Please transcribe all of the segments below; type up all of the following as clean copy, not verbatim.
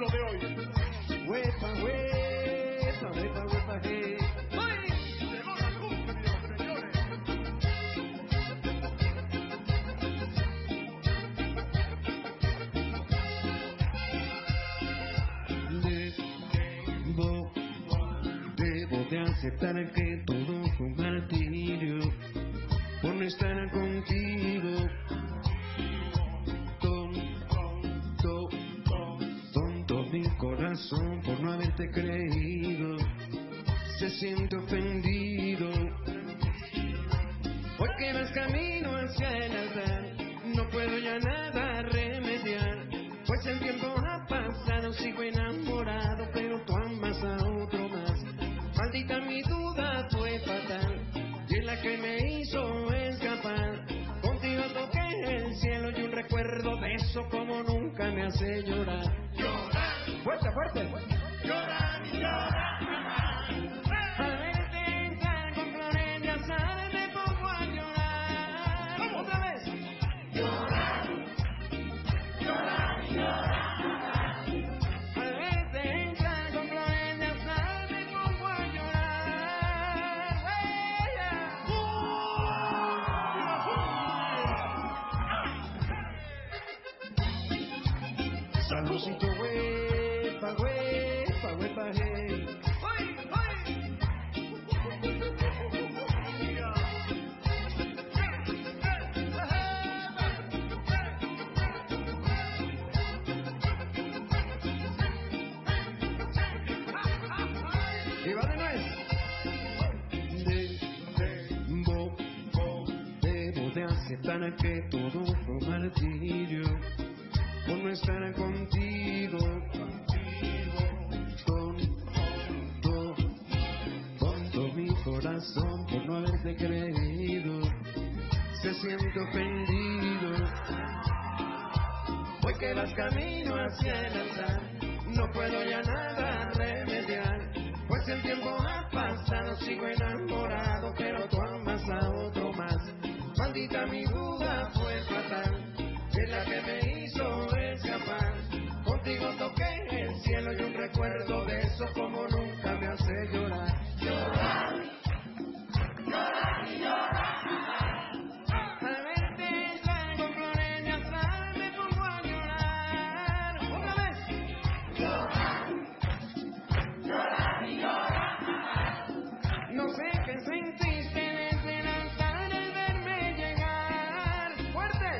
pueblo de hoy. Huepa, huepa, huepa, huepa, hey. Debo de aceptar que todo fue un martirio por no estar contigo. Tonto mi corazón por no haberte creído, se siente ofendido. Hoy que vas camino hacia el altar, no puedo ya nada remediar, pues el tiempo ha pasado, sigo enamorado, pero tú amas a otro más. Maldita mi duda fue fatal, y es la que me hizo escapar. Contigo toqué el cielo y un recuerdo de eso como nunca me hace llorar. Llorar, fuerte, fuerte, llorar, llorar, llorar. Al verte entrar con flores de azar me pongo a llorar. ¡Vamos, otra vez! Llorar, llorar, llorar. Salucito, huepa, huepa, huepa, hey. ¡Ay, ay! Y va de nuez. Debo de aceptar que todo fue un martirio por no estar contigo. Tonto, tonto mi corazón por no haberte creído, se siente ofendido. Hoy que vas camino hacia el altar, no puedo ya nada remediar, pues el tiempo ha pasado, sigo enamorado, pero tú amas a otro más. Maldita mi duda fue fatal, es la que me hizo escapar. Contigo toqué el cielo y un recuerdo de eso como nunca me hace llorar. Llorar, llorar, llorar. Al verte entrar con flores de azahar me pongo a llorar. Una vez. Llorar, llorar, llorar. No sé qué sentiste desde el altar al verme llegar. ¡Fuerte!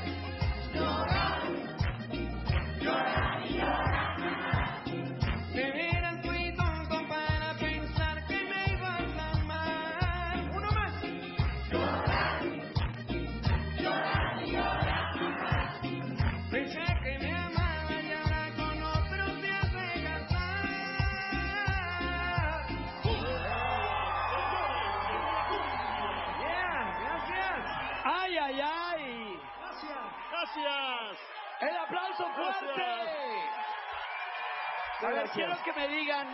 Gracias. El aplauso fuerte. Gracias. A ver, gracias. Quiero que me digan,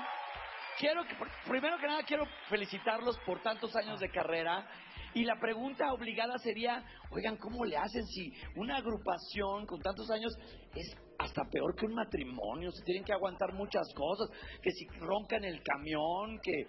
primero que nada quiero felicitarlos por tantos años de carrera, y la pregunta obligada sería, oigan, ¿cómo le hacen si una agrupación con tantos años es hasta peor que un matrimonio? Se tienen que aguantar muchas cosas, que si roncan el camión, que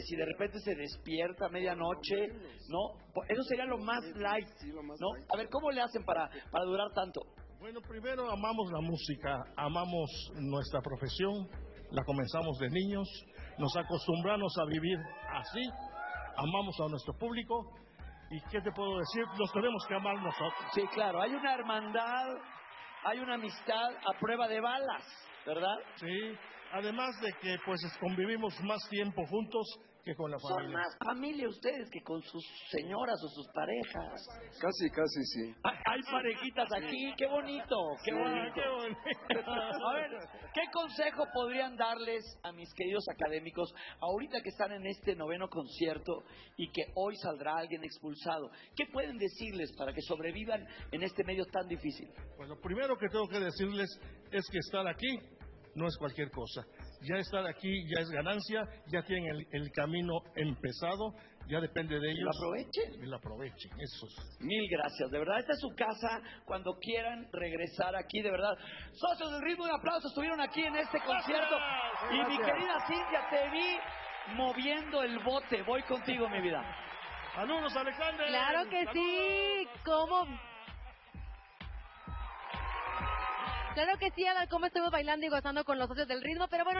si de repente se despierta a medianoche, ¿no? Eso sería lo más light, ¿no? A ver, ¿cómo le hacen para durar tanto? Bueno, primero amamos la música, amamos nuestra profesión, la comenzamos de niños, nos acostumbramos a vivir así, amamos a nuestro público, y ¿qué te puedo decir? Los tenemos que amar nosotros. Sí, claro, hay una hermandad, hay una amistad a prueba de balas, ¿verdad? Sí, además de que pues convivimos más tiempo juntos que con la familia. Son más familia ustedes que con sus señoras o sus parejas. Casi, casi, sí. Hay parejitas aquí, qué bonito, qué bonito. Qué bonito. A ver, ¿qué consejo podrían darles a mis queridos académicos ahorita que están en este 9º concierto y que hoy saldrá alguien expulsado? ¿Qué pueden decirles para que sobrevivan en este medio tan difícil? Pues lo primero que tengo que decirles es que estar aquí no es cualquier cosa. Ya estar aquí ya es ganancia, ya tienen el camino empezado, Ya depende de ellos. Que lo aprovechen, eso. Mil gracias, de verdad, esta es su casa. Cuando quieran regresar aquí, de verdad. Socios del Ritmo, un aplauso, estuvieron aquí en este concierto. Gracias. Y mi querida Cintia, te vi moviendo el bote. Voy contigo, mi vida. ¡Saludos, Alexander! ¡Claro que sí! ¿Cómo? Claro que sí, Adal, cómo estuvimos bailando y gozando con los Socios del Ritmo, pero bueno.